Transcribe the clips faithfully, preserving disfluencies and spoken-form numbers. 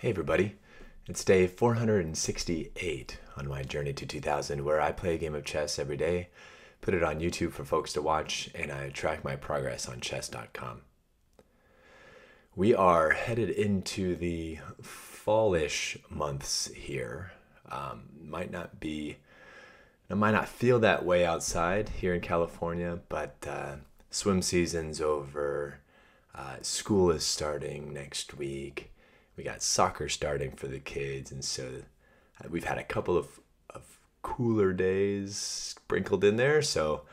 Hey everybody, it's day four hundred sixty-eight on my journey to two thousand, where I play a game of chess every day, put it on YouTube for folks to watch, and I track my progress on chess dot com. We are headed into the fallish months here. Um, might not be, it might not feel that way outside here in California, but uh, swim season's over, uh, school is starting next week. We got soccer starting for the kids, and so we've had a couple of, of cooler days sprinkled in there, so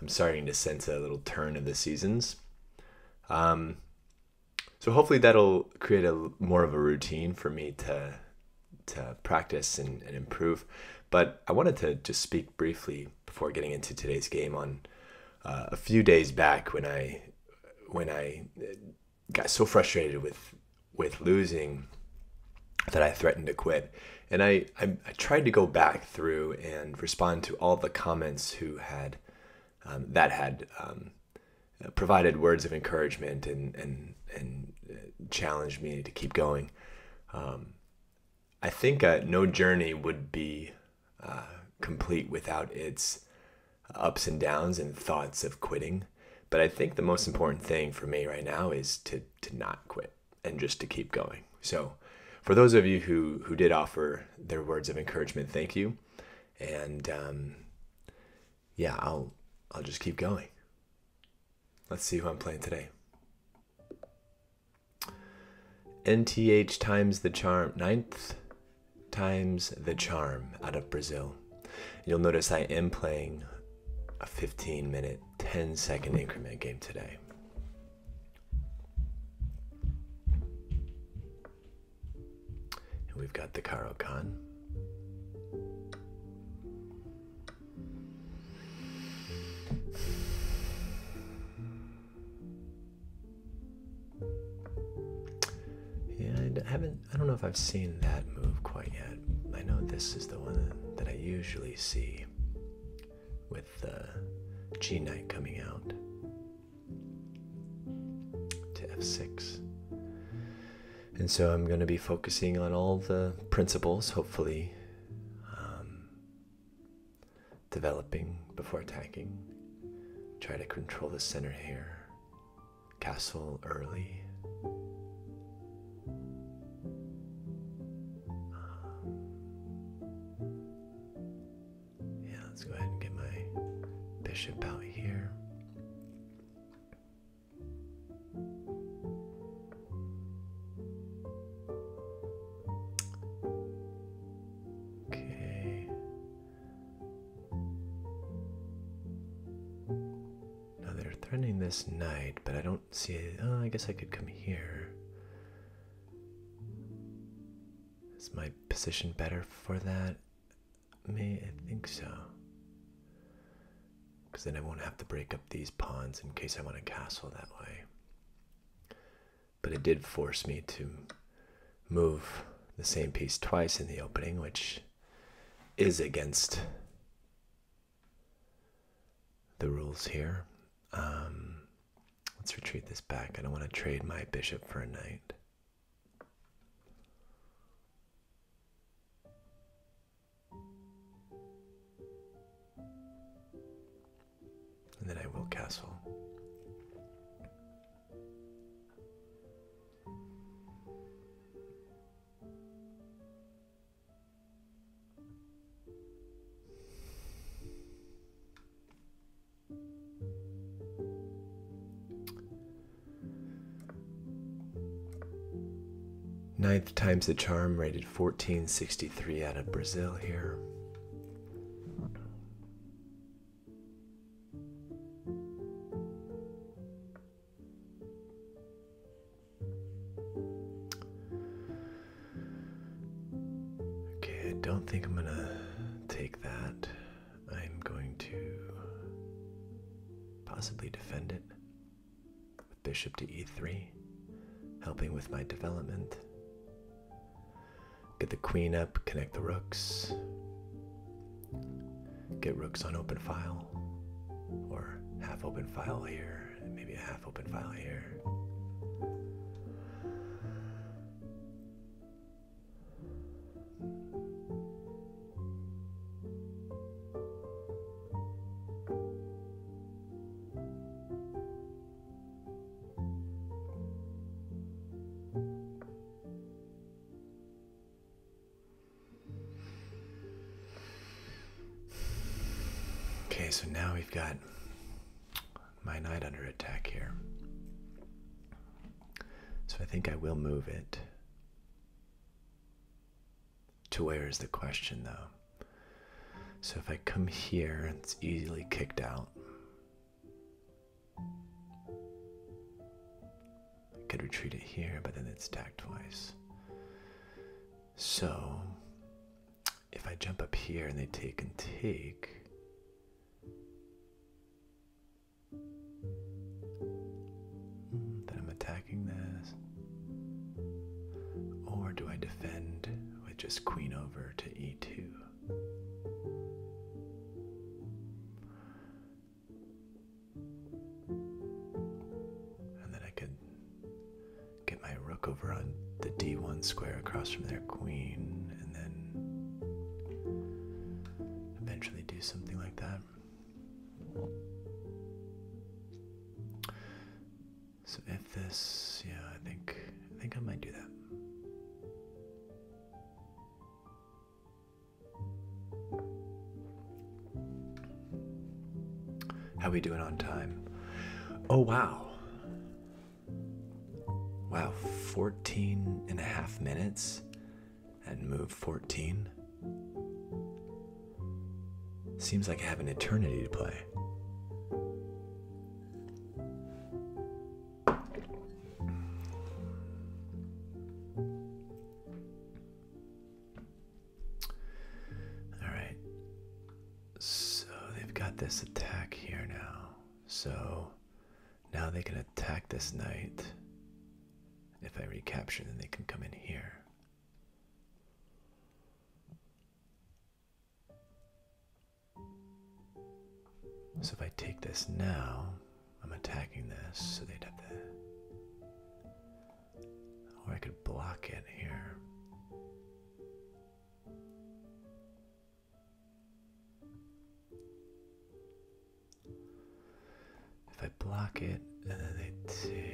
I'm starting to sense a little turn of the seasons. Um, so hopefully that'll create a more of a routine for me to, to practice and, and improve. But I wanted to just speak briefly before getting into today's game on uh, a few days back when I, when I got so frustrated with with losing that I threatened to quit. And I, I, I tried to go back through and respond to all the comments who had, um, that had um, provided words of encouragement and, and, and challenged me to keep going. Um, I think uh, no journey would be uh, complete without its ups and downs and thoughts of quitting. But I think the most important thing for me right now is to, to not quit, and just to keep going. So for those of you who, who did offer their words of encouragement, thank you. And um, yeah, I'll, I'll just keep going. Let's see who I'm playing today. N T H times the charm, ninth times the charm out of Brazil. You'll notice I am playing a fifteen minute, ten second increment game today. We've got the Caro-Kann. Yeah, I haven't, I don't know if I've seen that move quite yet. I know this is the one that I usually see with the G knight coming out to F six. And so I'm going to be focusing on all the principles, hopefully um, developing before attacking. Try to control the center here. Castle early. Um, yeah, let's go ahead and get my bishop out here. Running this knight, but I don't see it. Oh, I guess I could come here. Is my position better for that? May I think so. Because then I won't have to break up these pawns in case I want to castle that way. But it did force me to move the same piece twice in the opening, which is against the rules here. Um, let's retreat this back. I don't want to trade my bishop for a knight. And then I will castle. Ninth times the charm, rated fourteen sixty-three out of Brazil here. Okay, I don't think I'm gonna take that. I'm going to possibly defend it with bishop to e three, helping with my development. Get the queen up, connect the rooks, get rooks on open file, or half open file here, and maybe a half open file here. so now we've got my knight under attack here. So I think I will move it. To where is the question, though? So if I come here, it's easily kicked out. I could retreat it here, but then it's attacked twice. So if I jump up here and they take and take, then I'm attacking this. Or do I defend with just queen over to e two? And then I could get my rook over on the d one square across from their queen. Something like that. So if this, yeah, I think I think I might do that. How we doing on time? Oh wow. Wow, fourteen and a half minutes and move fourteen. Seems like I have an eternity to play. Alright. So they've got this attack here now. So now they can attack this knight. If I recapture, then they can come in here. So if I take this now, I'm attacking this, so they'd have to... Or I could block it here. If I block it, and then they take...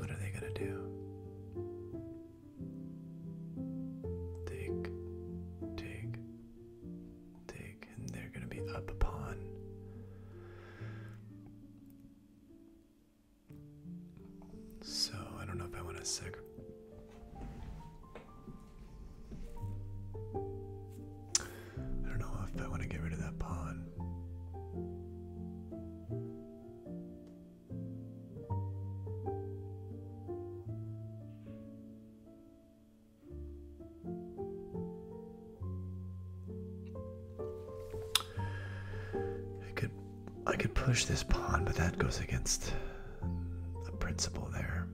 What are they gonna do? Take, take, take, and they're gonna be up a pawn. So I don't know if I want to sacrifice. I don't know if I want to get rid of that pawn. Push this pawn, but that goes against the principle there.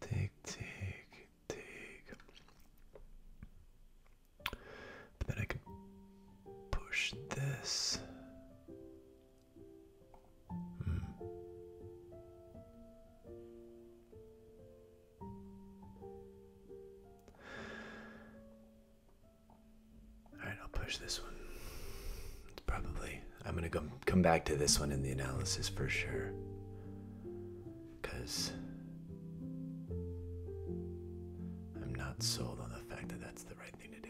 Take, take, take. But then I can push this. This one, it's probably, I'm gonna go, come back to this one in the analysis for sure, because I'm not sold on the fact that that's the right thing to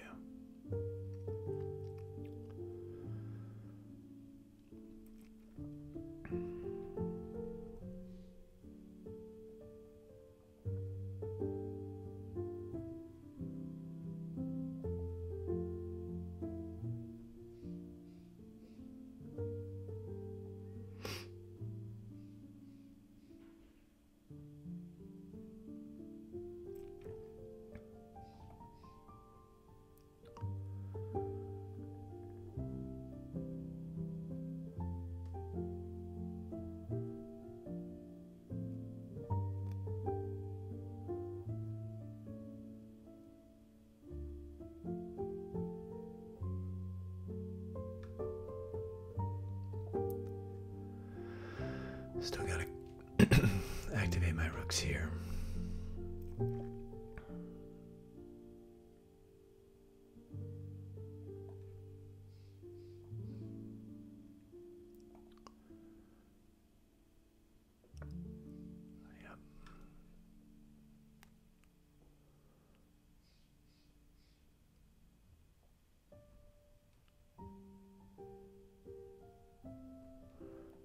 Still gotta activate my rooks here.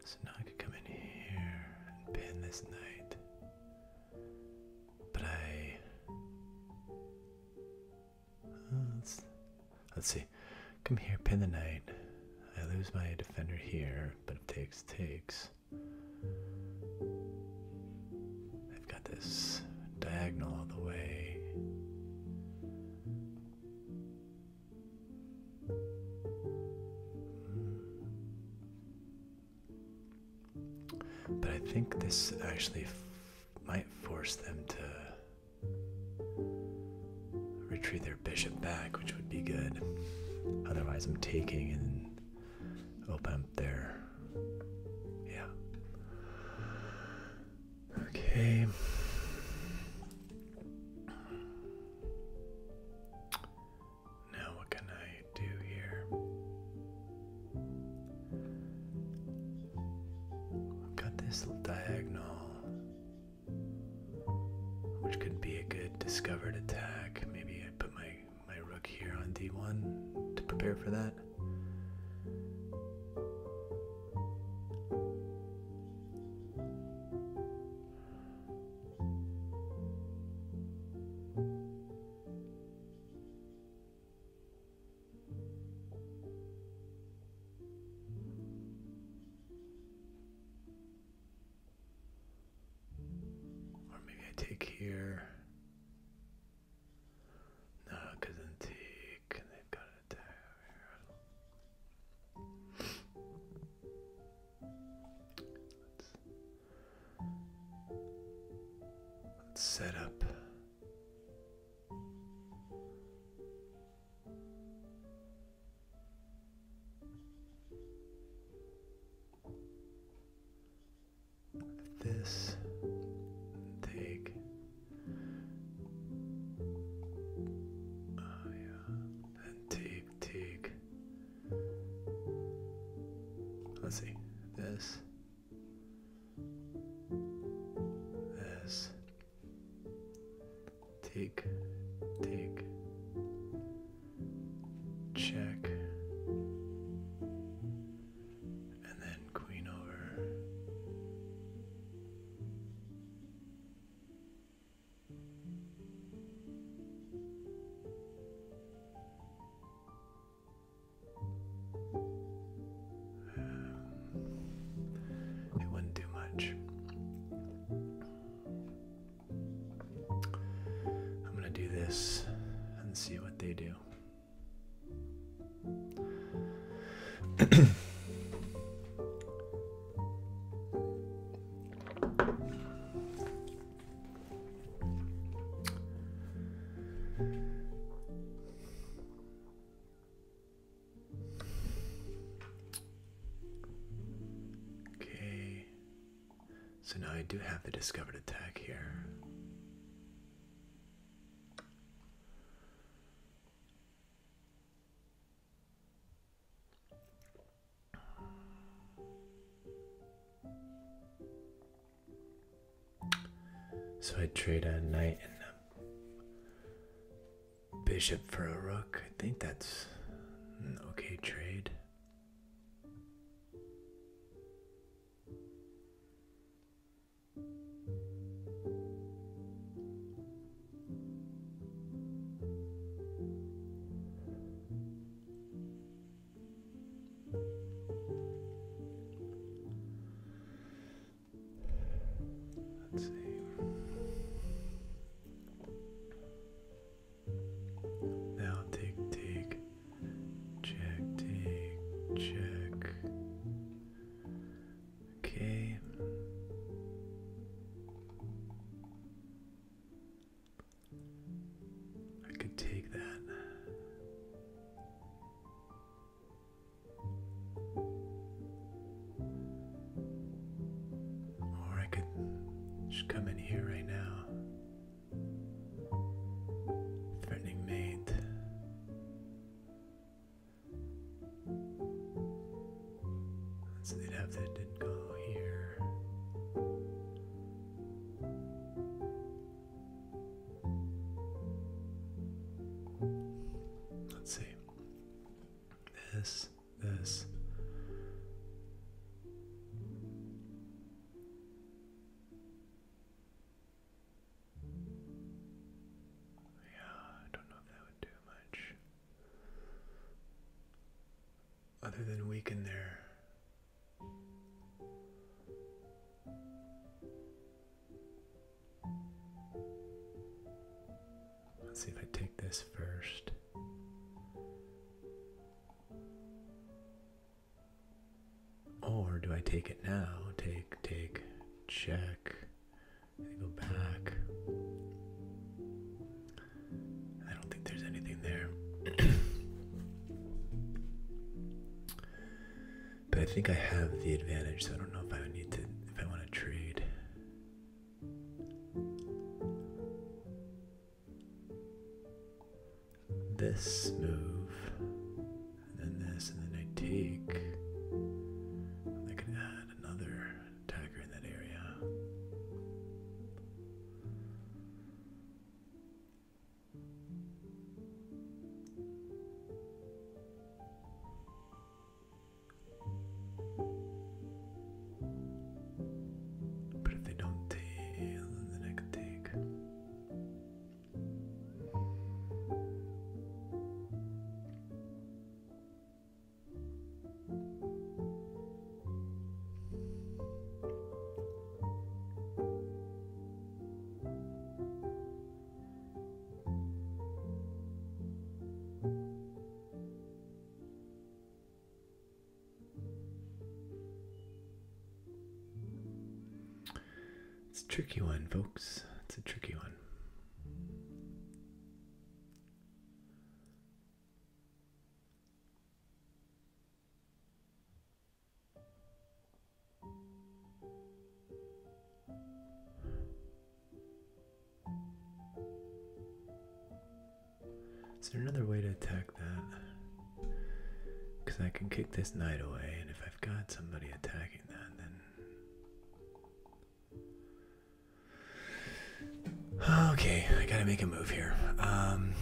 So now I could come in here and pin this knight, but I, uh, let's, let's see, come here, pin the knight, I lose my defender here, but if takes, takes, I've got this diagonal all the way. But I think this actually f might force them to retrieve their bishop back, which would be good. Otherwise, I'm taking and open up their, yeah. Okay. Take here. No, because then take, and they've got an attack here. Let's, let's set up. Let's see, this, this, take, take, check, and then queen over. So now I do have the discovered attack here. So I trade a knight and a bishop for a rook. I think that's an okay trade. Now take, take, check, take, just come in here right now. Threatening mate. So they'd have to go here. Let's see. This, this. Other than weaken their let's see if I take this first. Or do I take it now? Take, take, check. I go back. I don't think there's anything there. I think I have the advantage, so I don't know if I need to, if I want to trade. This move, and then this, and then I take. I can add another attacker in that area. It's a tricky one, folks. It's a tricky one. Is there another way to attack that? Because I can kick this knight away, and if I've got somebody attacking that, then okay, I gotta make a move here. Um,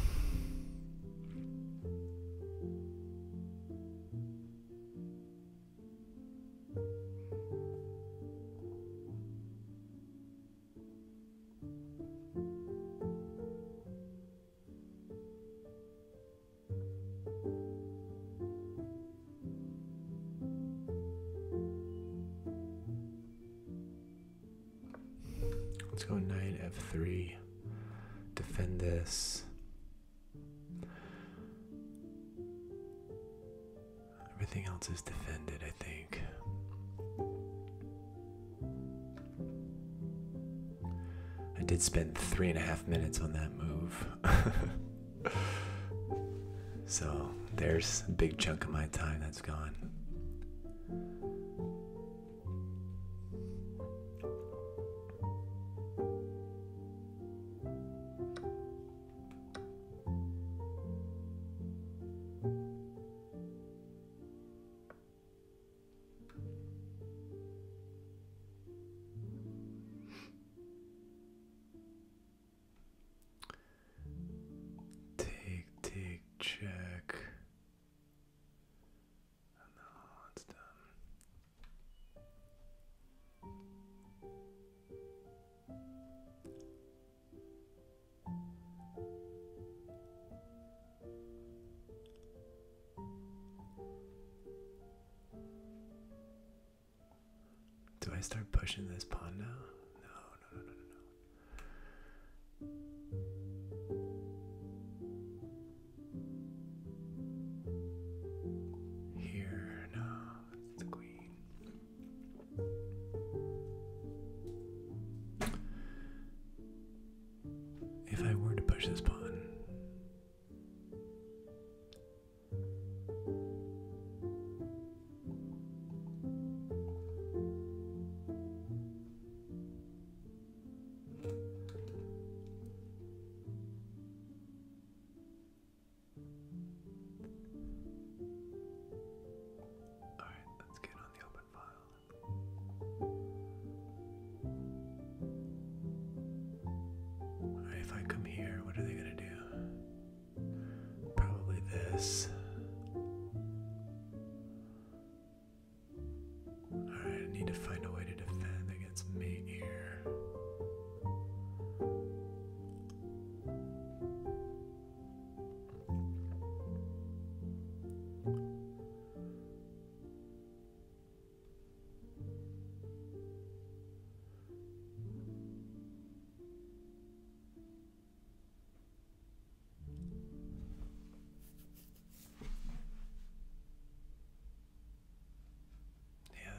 Let's go knight f three, defend this. Everything else is defended, I think. I did spend three and a half minutes on that move. So there's a big chunk of my time that's gone. Check. Oh no, it's done. Do I start pushing this pawn now? No, no, no, no, no. This pawn. this. Alright, I need to find a way to defend against mate here.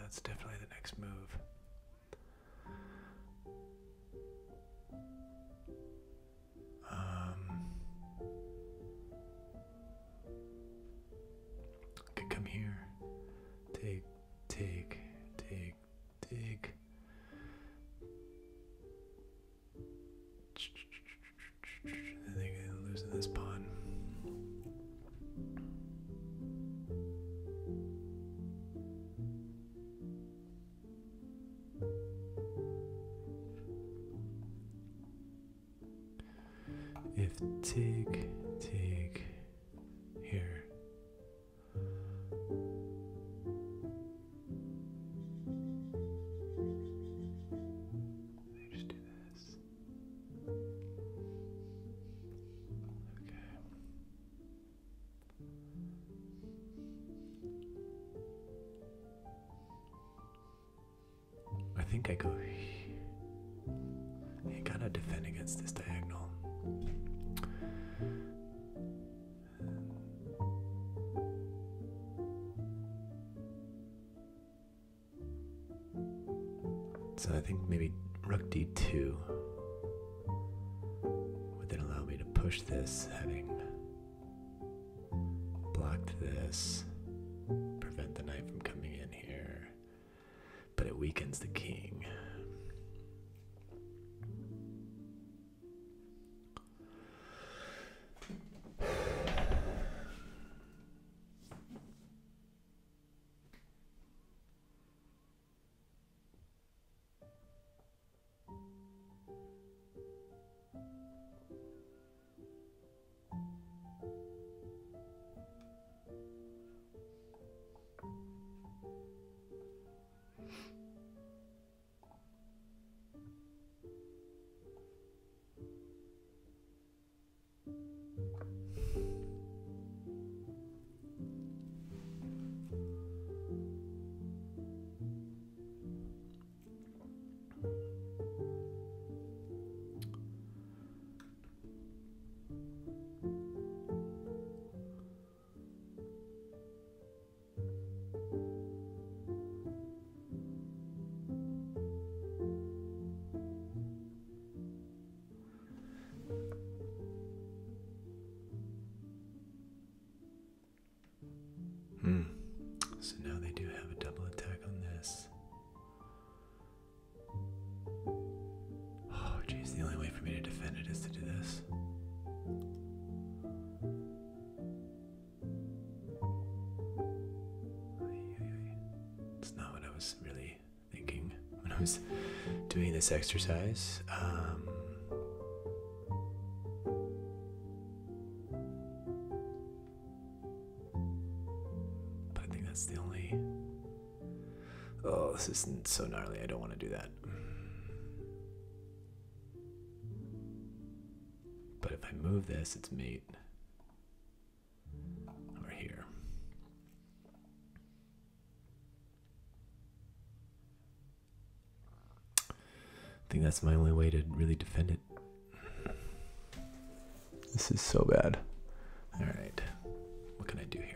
That's definitely the next move. Um, I could come here, take, take, take, take. I think I'm losing this pawn. If take, take here. Let me just do this. Okay. I think I go here. You gotta defend against this diagonal. So I think maybe rook d two would then allow me to push this, having blocked this, prevent the knight from coming in here, but it weakens the king. So now they do have a double attack on this. Oh geez, the only way for me to defend it is to do this. It's not what I was really thinking when I was doing this exercise. Um, That's the only... Oh, this isn't so gnarly. I don't want to do that. But if I move this, it's mate. Or here. I think that's my only way to really defend it. This is so bad. All right. What can I do here?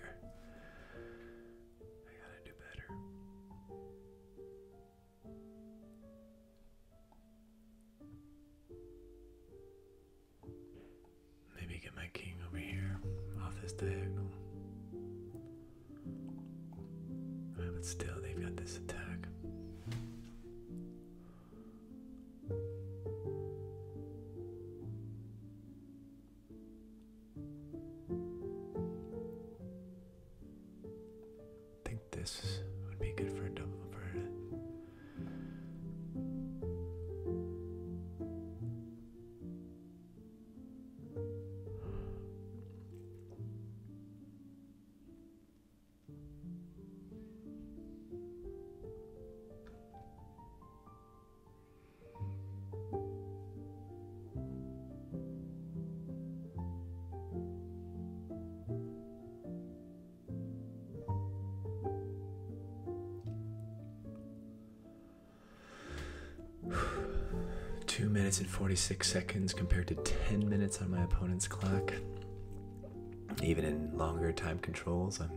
Diagonal. Right, but still, they've got this attack. I think this would be good for a double for her. two minutes and forty-six seconds compared to ten minutes on my opponent's clock. Even in longer time controls, I'm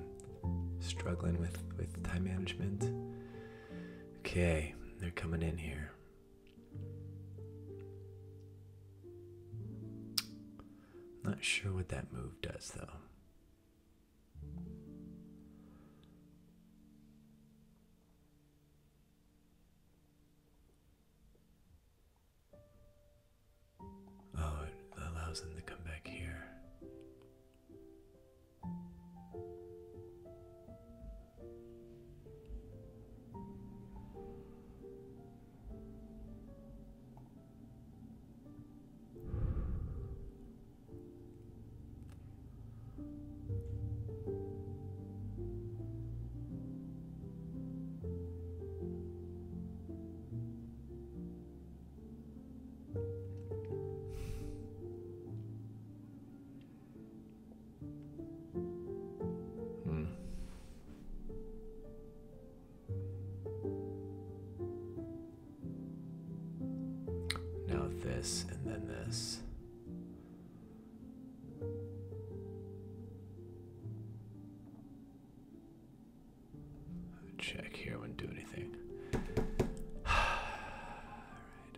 struggling with, with time management. Okay, they're coming in here. Not sure what that move does, though. Oh, it allows them to come back here. This and then this. Check here, wouldn't do anything. All right,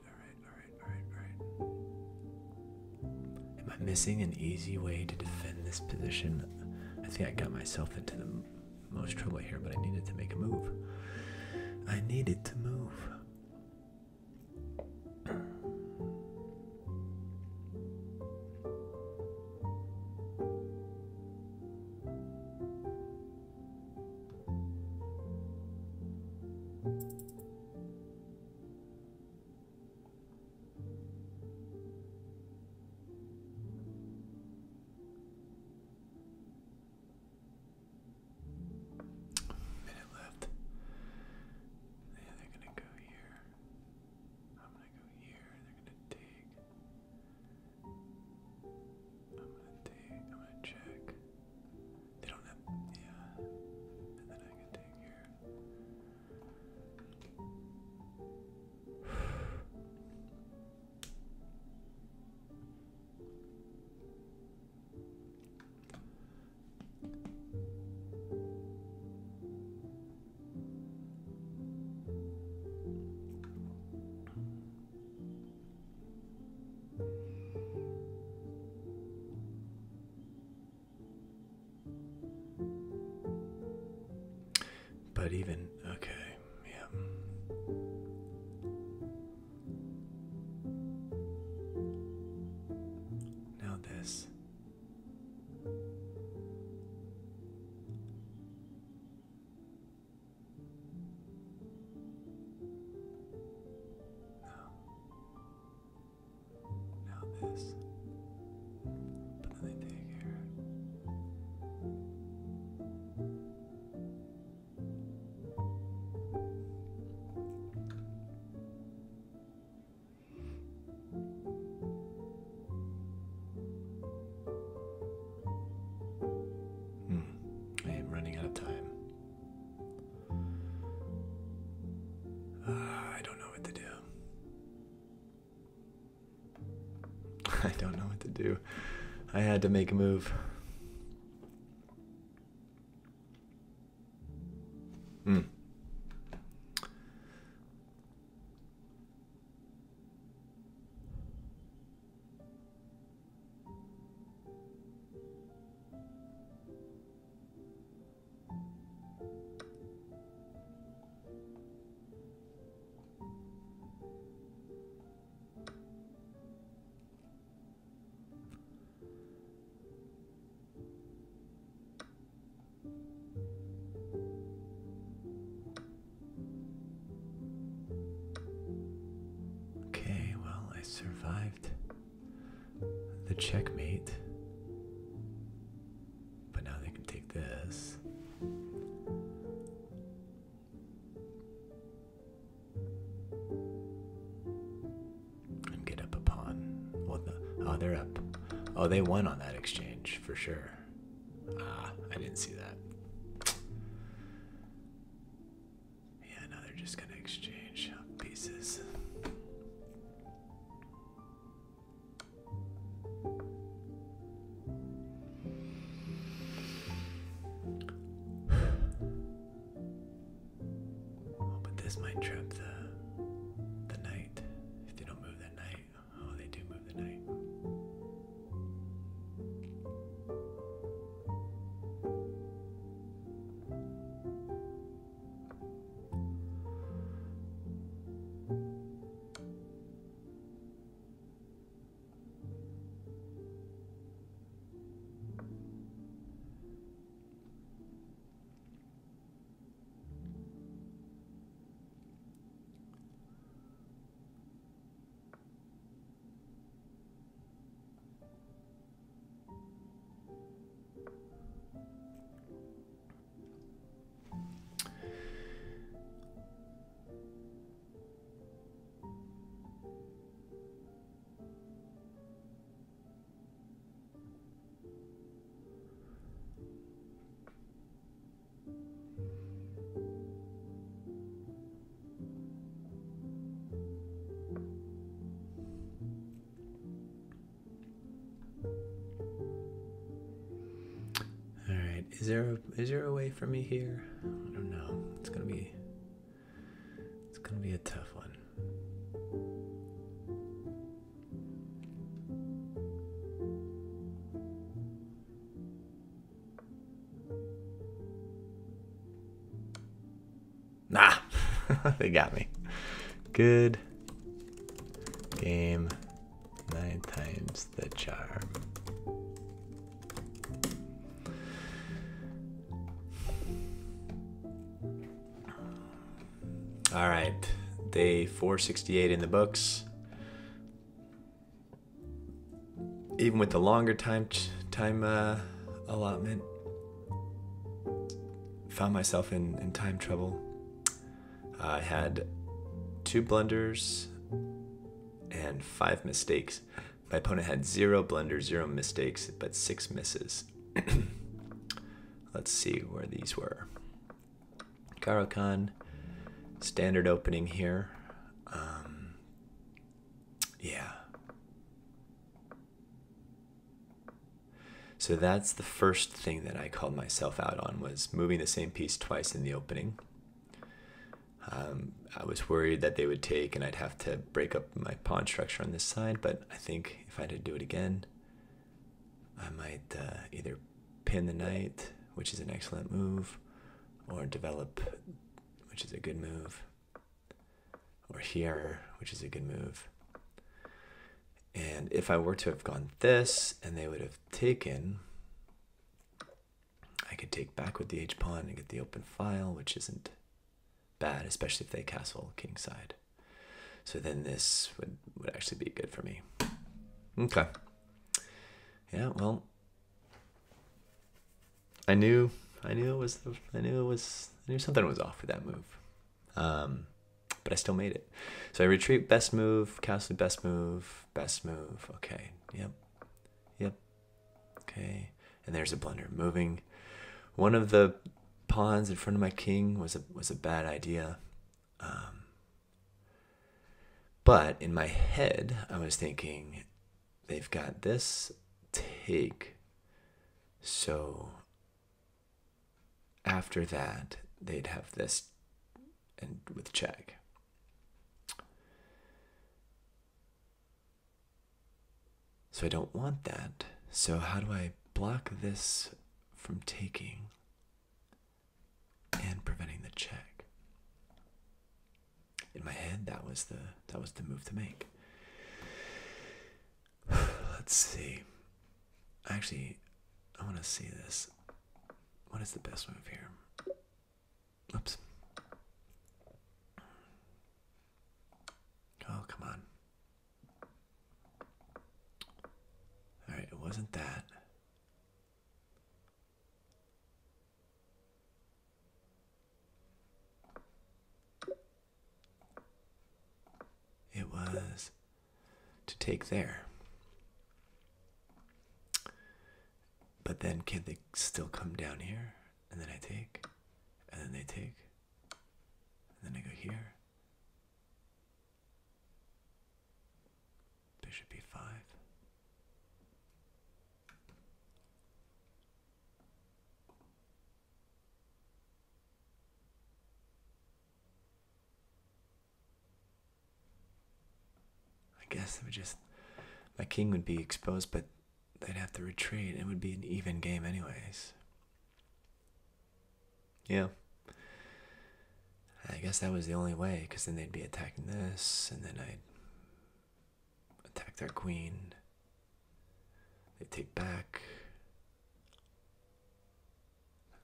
all right, all right, all right, all right. Am I missing an easy way to defend this position? I think I got myself into the most trouble here, but I needed to make a move. I needed to move. But even, okay, yeah. Now this. No. Now this. I don't know what to do. I had to make a move. Hmm. Survived the checkmate, but now they can take this. And get up a pawn. Well, the, oh, they're up. Oh, they won on that exchange, for sure. Ah, I didn't see that. Yeah, now they're just gonna exchange pieces. guys might trap the the knight if they don't move that knight. Oh, they do move the knight. Is there, a, is there a way for me here? I don't know. It's gonna be, it's gonna be a tough one. Nah, they got me. Good game. Nine times the charm. All right, day four sixty-eight in the books. Even with the longer time time uh, allotment, found myself in, in time trouble. I had two blunders and five mistakes. My opponent had zero blunders, zero mistakes, but six misses. Let's see where these were. Caro-Kann. Standard opening here. Um, yeah. So that's the first thing that I called myself out on, was moving the same piece twice in the opening. Um, I was worried that they would take and I'd have to break up my pawn structure on this side, but I think if I had to do it again, I might uh, either pin the knight, which is an excellent move, or develop, which is a good move, or here, which is a good move. And if I were to have gone this and they would have taken, I could take back with the h-pawn and get the open file, which isn't bad, especially if they castle king side. So then this would, would actually be good for me. Okay. Yeah, well, I knew I knew it was the, I knew it was I knew something was off with that move, um, but I still made it. So I retreat, best move, castle, best move, best move. Okay, yep, yep, okay. And there's a blunder. Moving one of the pawns in front of my king was a was a bad idea, um, but in my head I was thinking they've got this take, so after that they'd have this and with check. So I don't want that. So how do I block this from taking and preventing the check? In my head, that was the that was the move to make. Let's see. Actually, I want to see this. What is the best move here? Oops. Oh, come on. All right, it wasn't that. It was to take there. But then can they still come down here? And then I take, and then they take, and then I go here. Bishop b five. I guess it would just, my king would be exposed, but they'd have to retreat. It would be an even game anyways. Yeah. I guess that was the only way, because then they'd be attacking this, and then I'd attack their queen. They'd take back.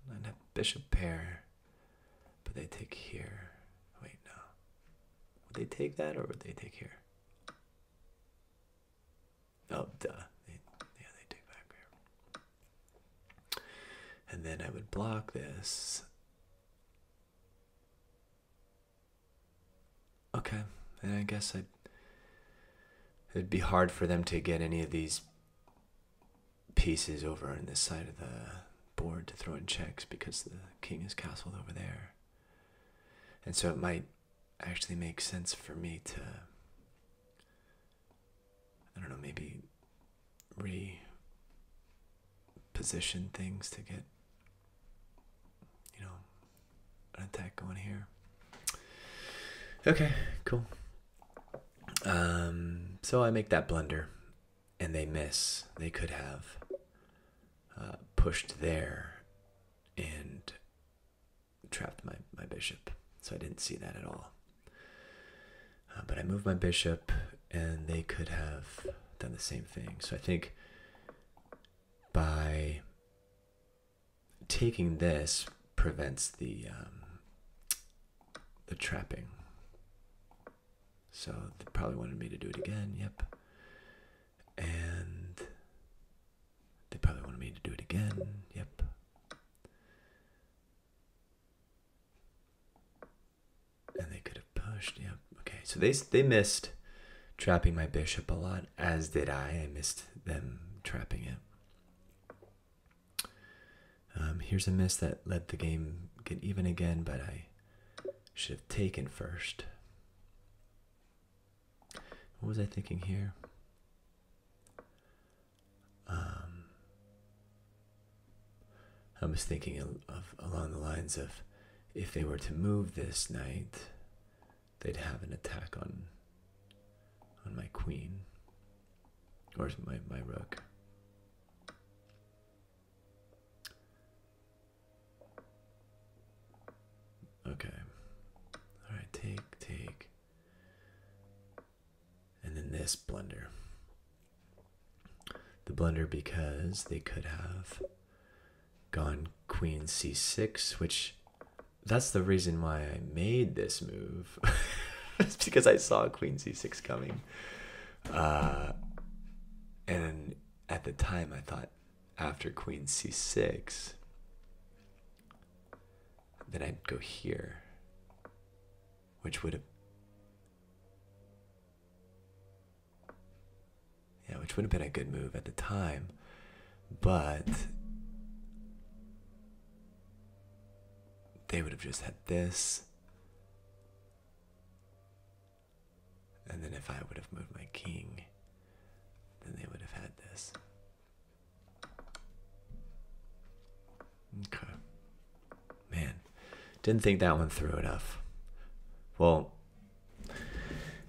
I'd have bishop pair, but they'd take here. Wait, no. Would they take that, or would they take here? Oh, duh. They, yeah, they take back here. And then I would block this. Okay, and I guess I'd, it'd be hard for them to get any of these pieces over on this side of the board to throw in checks, because the king is castled over there. And so it might actually make sense for me to, I don't know, maybe reposition things to get, you know, an attack going here. Okay, cool. Um, so I make that blunder, and they miss. They could have uh, pushed there and trapped my, my bishop, so I didn't see that at all. Uh, but I moved my bishop, and they could have done the same thing. So I think by taking this prevents the, um, the trapping. So they probably wanted me to do it again, yep. And they probably wanted me to do it again, yep. And they could have pushed, yep. Okay, so they, they missed trapping my bishop a lot, as did I. I missed them trapping it. Um, here's a miss that let the game get even again, but I should have taken first. What was I thinking here? Um, I was thinking of, of along the lines of, if they were to move this knight, they'd have an attack on on my queen, or my, my rook. Okay. All right, take, take. And then this blunder. The blunder because they could have gone queen c six, which that's the reason why I made this move. It's because I saw queen c six coming. Uh, and at the time I thought, after queen c six, then I'd go here, which would have Yeah, which would have been a good move at the time, but they would have just had this, and then if I would have moved my king, then they would have had this. Okay. Man, didn't think that one through enough. Well,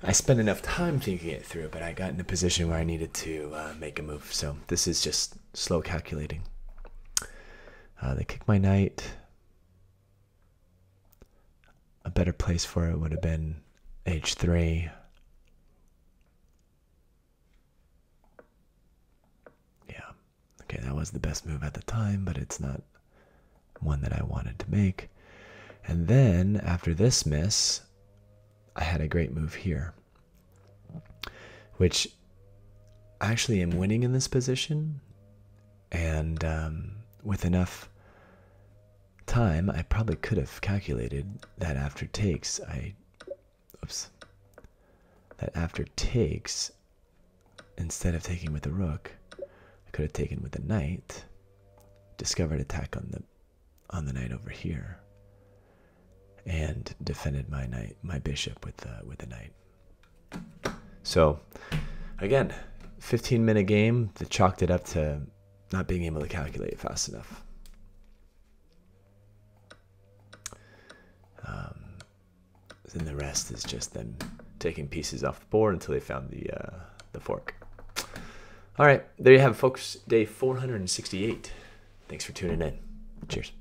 I spent enough time thinking it through, but I got in a position where I needed to uh, make a move. So this is just slow calculating. Uh, they kicked my knight. A better place for it would have been h three. Yeah. Okay, that was the best move at the time, but it's not one that I wanted to make. And then after this miss, I had a great move here, which I actually am winning in this position, and um, with enough time, I probably could have calculated that after takes, I, oops, that after takes, instead of taking with the rook, I could have taken with the knight, discovered attack on the on the knight over here, and defended my knight, my bishop with the with the knight. So, again, fifteen minute game that chalked it up to not being able to calculate it fast enough. Um, then the rest is just them taking pieces off the board until they found the uh, the fork. All right, there you have it, folks. Day four hundred sixty-eight. Thanks for tuning in. Cheers.